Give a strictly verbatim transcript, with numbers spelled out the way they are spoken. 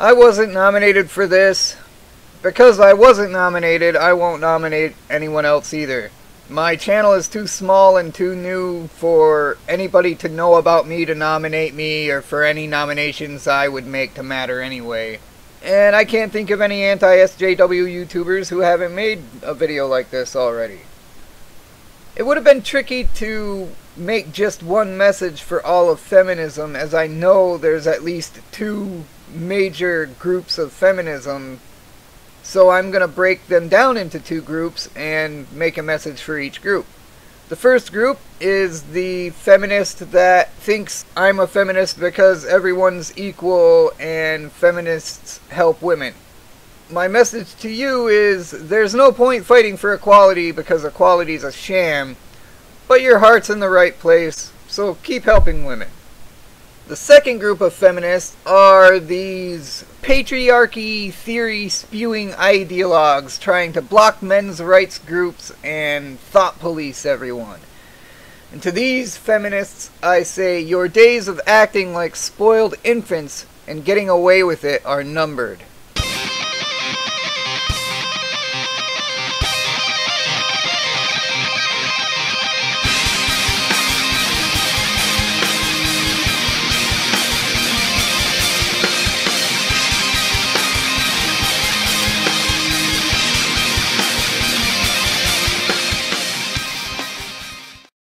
I wasn't nominated for this. Because I wasn't nominated, I won't nominate anyone else either. My channel is too small and too new for anybody to know about me to nominate me, or for any nominations I would make to matter anyway. And I can't think of any anti-S J W YouTubers who haven't made a video like this already. It would have been tricky to make just one message for all of feminism, as I know there's at least two major groups of feminism. So I'm going to break them down into two groups and make a message for each group. The first group is the feminist that thinks I'm a feminist because everyone's equal and feminists help women. My message to you is there's no point fighting for equality because equality's a sham, but your heart's in the right place, so keep helping women. The second group of feminists are these patriarchy theory spewing ideologues trying to block men's rights groups and thought police everyone. And to these feminists I say your days of acting like spoiled infants and getting away with it are numbered.